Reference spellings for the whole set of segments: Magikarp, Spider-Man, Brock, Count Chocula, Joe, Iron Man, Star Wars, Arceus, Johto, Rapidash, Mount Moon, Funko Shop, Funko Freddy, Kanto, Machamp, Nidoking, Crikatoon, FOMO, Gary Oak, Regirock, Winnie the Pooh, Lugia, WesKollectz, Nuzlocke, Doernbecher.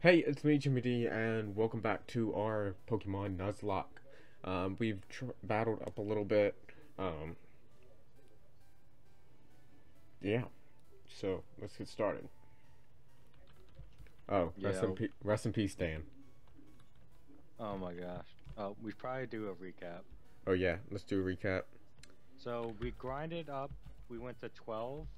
Hey, it's me, Jimmy D, and welcome back to our Pokemon Nuzlocke. We've battled up a little bit. Yeah, so let's get started. Oh, yeah. Rest in peace, Dan. Oh my gosh. We probably do a recap. Oh yeah, let's do a recap. So we grinded up. We went to 12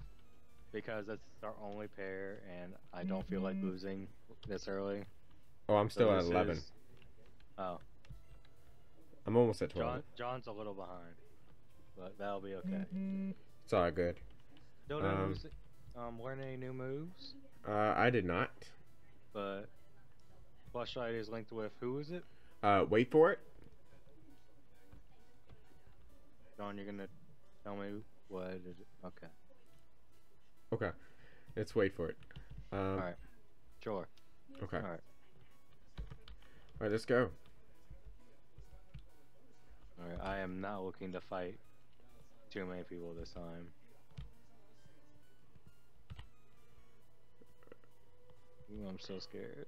because that's our only pair, and I don't feel like losing this early. Oh, I'm still at 11. Oh. I'm almost at 12. John's a little behind, but that'll be okay. It's all good. Don't learn any new moves? I did not. But Flashlight is linked with who is it? Wait for it. John, you're gonna tell me what is it? Okay. Okay, let's wait for it. All right. Sure. Okay. All right. All right, let's go. All right, I am not looking to fight too many people this time. Ooh, I'm so scared.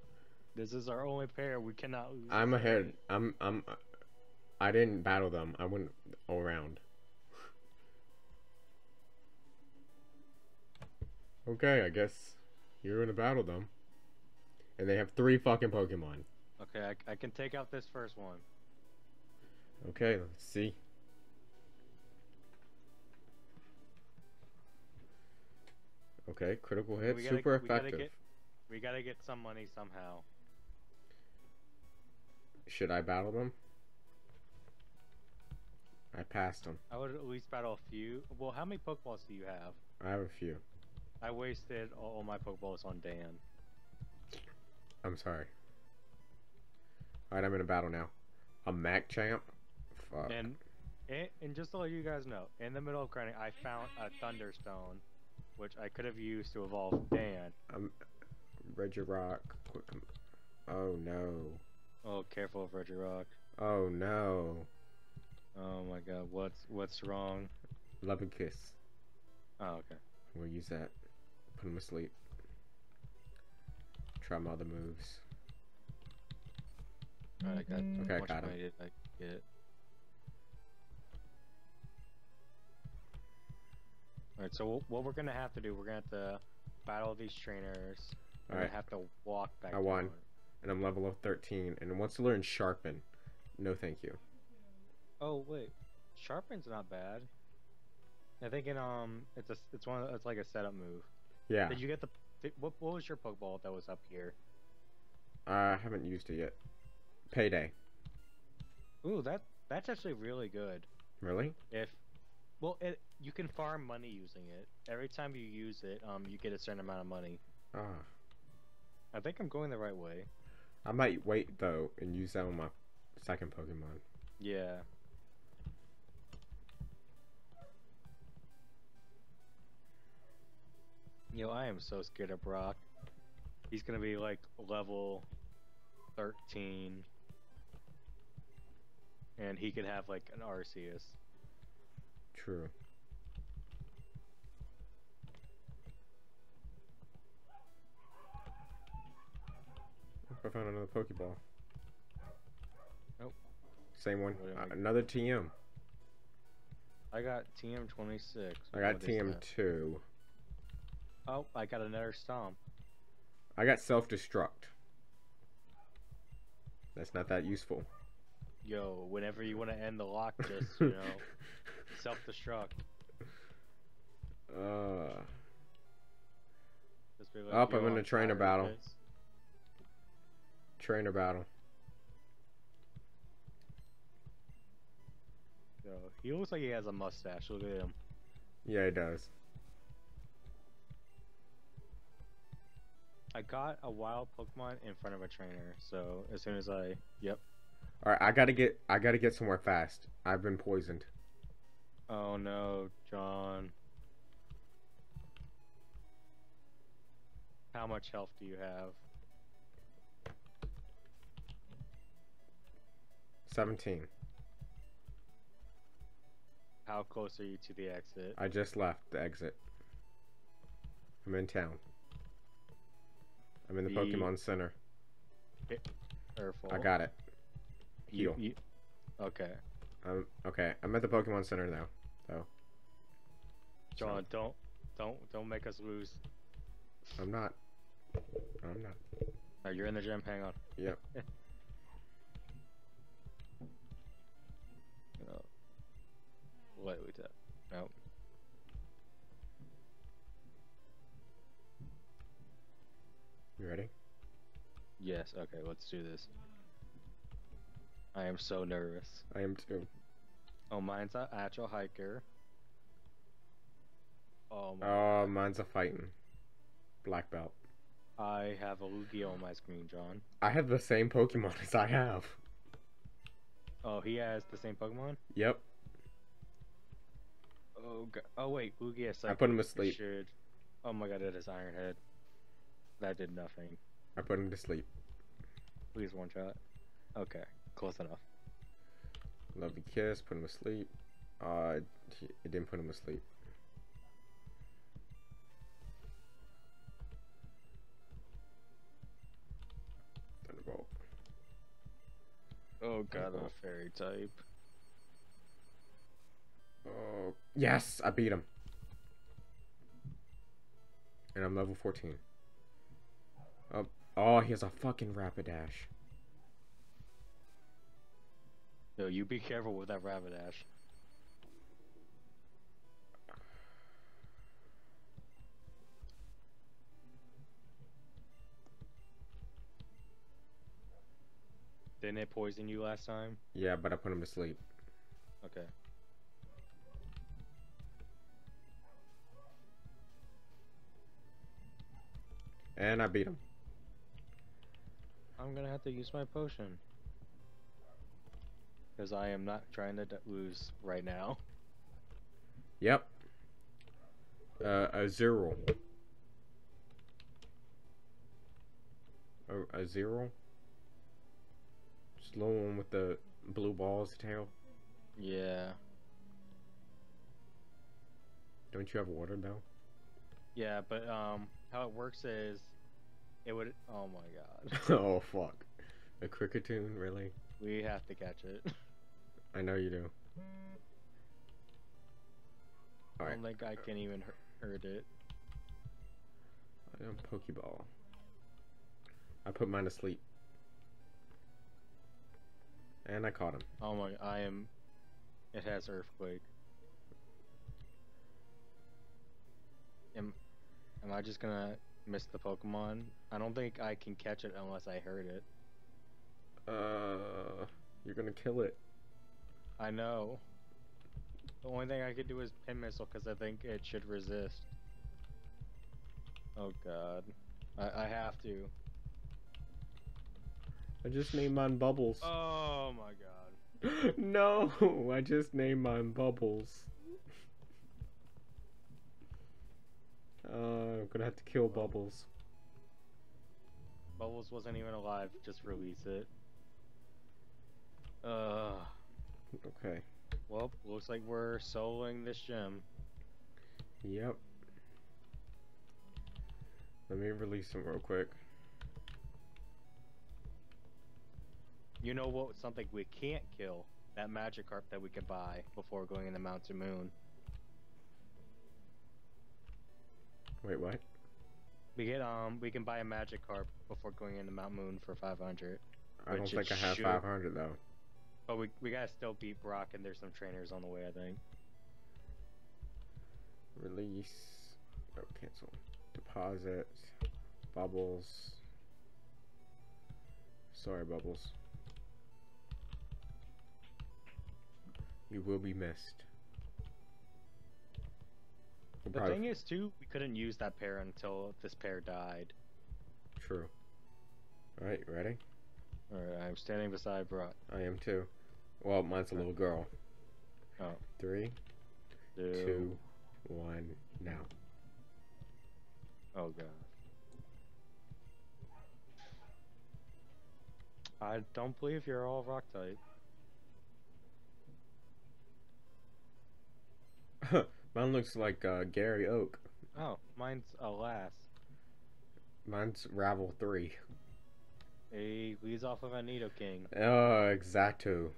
This is our only pair. We cannot lose. I'm ahead. I didn't battle them. I went all around. Okay, I guess you're gonna battle them. And they have 3 fucking Pokemon. Okay, I can take out this first one. Okay, let's see. Okay, critical hit, super effective. We gotta get some money somehow. Should I battle them? I passed them. I would at least battle a few. Well, how many Pokeballs do you have? I have a few. I wasted all my Pokeballs on Dan. I'm sorry. Alright, I'm in a battle now. A Machamp? Fuck. And just to let you guys know, in the middle of grinding, I found a Thunderstone, which I could have used to evolve Dan. Regirock. Oh no. Oh, careful of Regirock. Oh no. Oh my god, what's wrong? Love and kiss. Oh, okay. We'll use that. Put him asleep. Try my other moves. Alright, I got him. Okay, I got him. I get it. Alright, so what we're gonna have to do, we're gonna have to battle these trainers. We're gonna have to walk back. I won. And I'm level of 13. And it wants to learn Sharpen. No, thank you. Oh wait, Sharpen's not bad. I think it's like a setup move. Yeah. Did you get the what was your Pokeball that was up here? I haven't used it yet. Payday. Ooh, that's actually really good. Really? You can farm money using it. Every time you use it, you get a certain amount of money. Ah. I think I'm going the right way. I might wait though and use that on my second Pokemon. Yeah. Yo, I am so scared of Brock. He's gonna be like level 13. And he could have like an Arceus. True. I found another Pokeball. Nope. Same one. Another TM. I got TM 26. I got TM 2. Oh, I got another stomp. I got self-destruct. That's not that useful. Yo, whenever you want to end the lock, just, you know, self-destruct. Like, up, I'm in a trainer battle. Trainer battle. Yo, he looks like he has a mustache. Look at him. Yeah, he does. I got a wild Pokemon in front of a trainer, so as soon as I Alright, I gotta get somewhere fast. I've been poisoned. Oh no, John. How much health do you have? 17. How close are you to the exit? I just left the exit. I'm in town. I'm in the Pokemon Center. Careful. I got it. Heal. Okay. Okay. I'm at the Pokemon Center now. So. John, don't make us lose. I'm not. No, you're in the gym. Hang on. Yep. Wait, wait up. Nope. You ready? Yes. Okay. Let's do this. I am so nervous. I am too. Oh, mine's an actual hiker. Oh my. Oh, mine's a fighting. Black belt. I have a Lugia on my screen, John. I have the same Pokemon as I have. Oh, he has the same Pokemon? Yep. Oh, God. Oh wait, Lugia Psychic. I put him to sleep. Oh my God, it is Iron Head. That did nothing. I put him to sleep. Please one shot. Okay, close enough. Lovely kiss, put him to sleep. It didn't put him to sleep. Oh God, I'm a fairy type. Oh yes, I beat him. And I'm level 14. Oh, he has a fucking Rapidash. Yo, you be careful with that Rapidash. Didn't it poison you last time? Yeah, but I put him to sleep. Okay. And I beat him. I'm gonna have to use my potion. Because I am not trying to lose right now. Yep. A zero. A zero? Slow one with the blue balls tail. Yeah. Don't you have water though? Yeah, but how it works is it would. Oh my God. Oh fuck. A Crikatoon, really? We have to catch it. I know you do. All right. I don't think I can even hurt it. I don't Pokeball. I put mine to sleep. And I caught him. Oh my, I am... It has Earthquake. Am I just gonna miss the Pokemon? I don't think I can catch it unless I hurt it. You're gonna kill it. I know. The only thing I could do is Pin Missile because I think it should resist. Oh God. I have to. I just named mine Bubbles. Oh my God. No, I just named mine Bubbles. I'm gonna have to kill Bubbles. Bubbles wasn't even alive, just release it. Okay. Well, looks like we're soloing this gym. Yep. Let me release him real quick. You know what? Something we can't kill. That Magikarp that we could buy before going into Mount Moon. Wait, what? We get we can buy a Magikarp before going into Mount Moon for 500. I don't think I have 500 though. But we gotta still beat Brock, and there's some trainers on the way, I think. Release. Oh, cancel. Deposit. Bubbles. Sorry, Bubbles. You will be missed. The thing is, too, we couldn't use that pair until this pair died. True. Alright, ready? Alright, I'm standing beside Brock. I am too. Well, mine's a little girl. Oh. 3, 2, 1, now. Oh, God. I don't believe you're all rock type. Mine looks like Gary Oak. Oh, mine's Alas. Mine's Ravel 3. Hey, he's off of a Nidoking. Oh, exacto.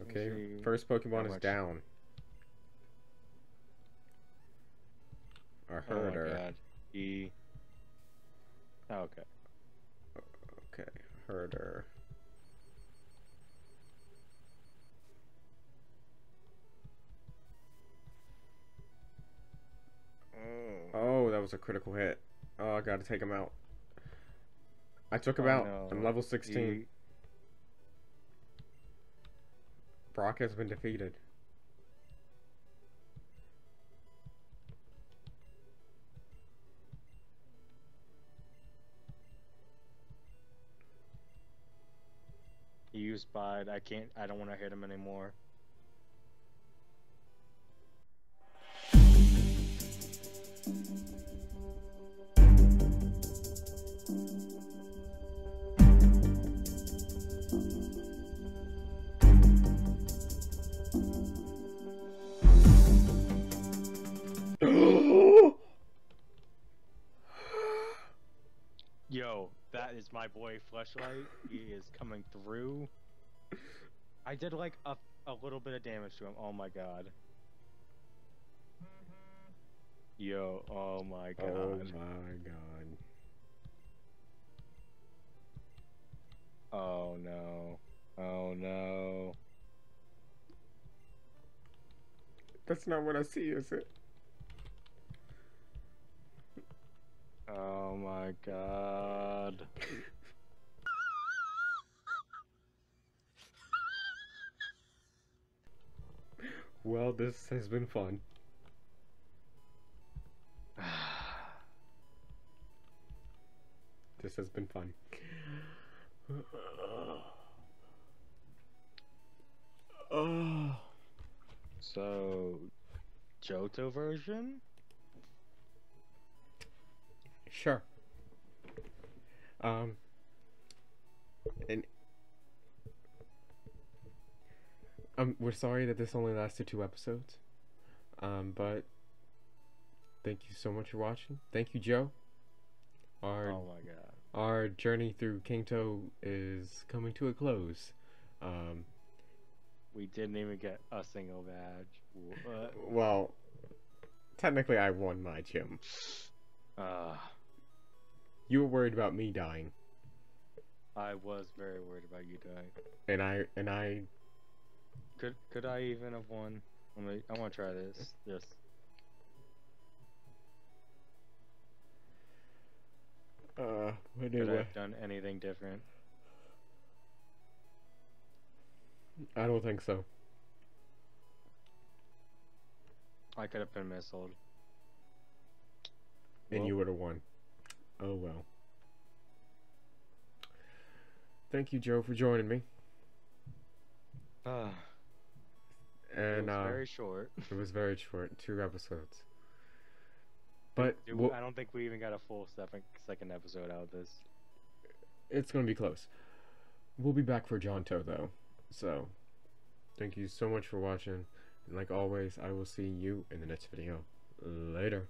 Okay, first Pokemon is down. Our herder. Oh my God. He... Oh, okay. Okay, herder. Oh, that was a critical hit. Oh, I gotta take him out. I took him out. No. I'm level 16. He... Brock has been defeated. He used Bide. I can't. I don't want to hit him anymore. Yo, that is my boy Fleshlight. He is coming through. I did like a little bit of damage to him. Oh my God. Yo, oh my God. Oh my God. Oh no. Oh no. That's not what I see, is it? Oh my God. Well, this has been fun. This has been fun. Oh. So, Johto version? Sure. And we're sorry that this only lasted 2 episodes. But thank you so much for watching. Thank you, Joe. Oh my God. Our journey through Kanto is coming to a close. We didn't even get a single badge. What? Well, technically, I won my gym. You were worried about me dying. I was very worried about you dying. And I could I even have won? I want to try this. Yes. Could I have done anything different? I don't think so. I could have been missold. And you would have won. Oh well. Thank you, Joe, for joining me. And it was very short. It was very short, 2 episodes. But dude, I don't think we even got a full second episode out of this. It's gonna be close. We'll be back for Johto though. So, thank you so much for watching. And like always, I will see you in the next video. Later.